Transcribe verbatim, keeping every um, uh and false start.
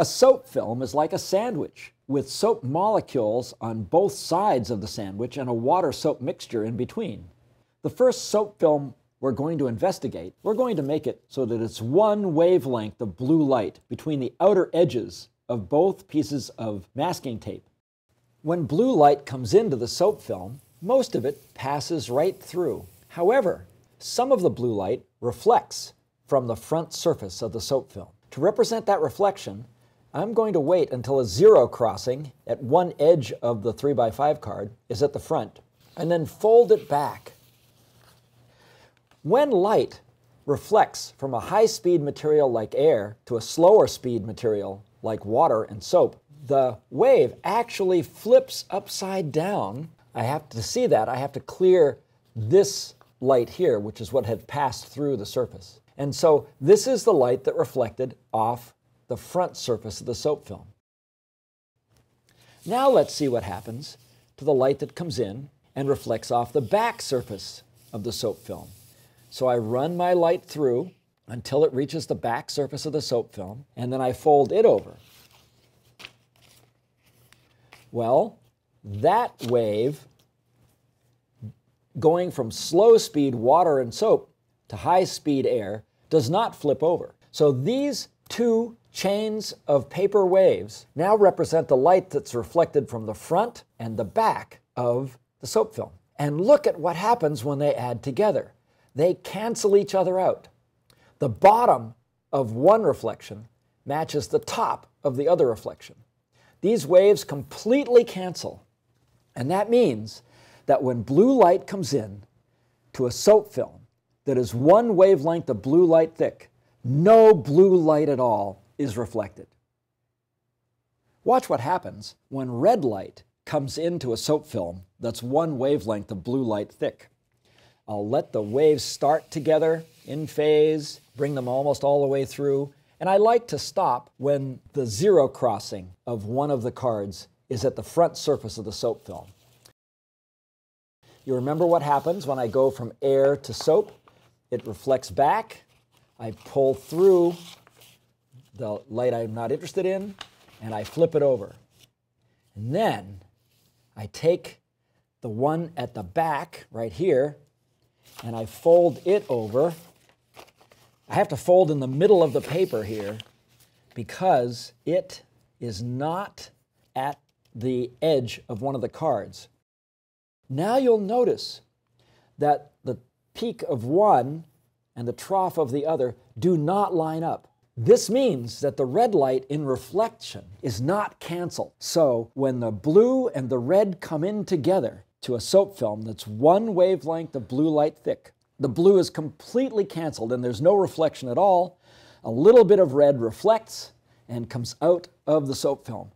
A soap film is like a sandwich, with soap molecules on both sides of the sandwich and a water-soap mixture in between. The first soap film we're going to investigate, we're going to make it so that it's one wavelength of blue light between the outer edges of both pieces of masking tape. When blue light comes into the soap film, most of it passes right through. However, some of the blue light reflects from the front surface of the soap film. To represent that reflection, I'm going to wait until a zero crossing at one edge of the three by five card is at the front, and then fold it back. When light reflects from a high-speed material like air to a slower-speed material like water and soap, the wave actually flips upside down. I have to see that. I have to clear this light here, which is what had passed through the surface. And so this is the light that reflected off the front surface of the soap film. Now let's see what happens to the light that comes in and reflects off the back surface of the soap film. So I run my light through until it reaches the back surface of the soap film, and then I fold it over. Well, that wave going from slow-speed water and soap to high-speed air does not flip over. So these two chains of paper waves now represent the light that's reflected from the front and the back of the soap film. And look at what happens when they add together. They cancel each other out. The bottom of one reflection matches the top of the other reflection. These waves completely cancel. And that means that when blue light comes in to a soap film that is one wavelength of blue light thick, no blue light at all is reflected. Watch what happens when red light comes into a soap film that's one wavelength of blue light thick. I'll let the waves start together in phase, bring them almost all the way through, and I like to stop when the zero crossing of one of the cards is at the front surface of the soap film. You remember what happens when I go from air to soap? It reflects back. I pull through the light I'm not interested in, and I flip it over. And then I take the one at the back right here, and I fold it over. I have to fold in the middle of the paper here because it is not at the edge of one of the cards. Now you'll notice that the peak of one and the trough of the other do not line up. This means that the red light in reflection is not canceled. So when the blue and the red come in together to a soap film that's one wavelength of blue light thick, the blue is completely canceled and there's no reflection at all. A little bit of red reflects and comes out of the soap film.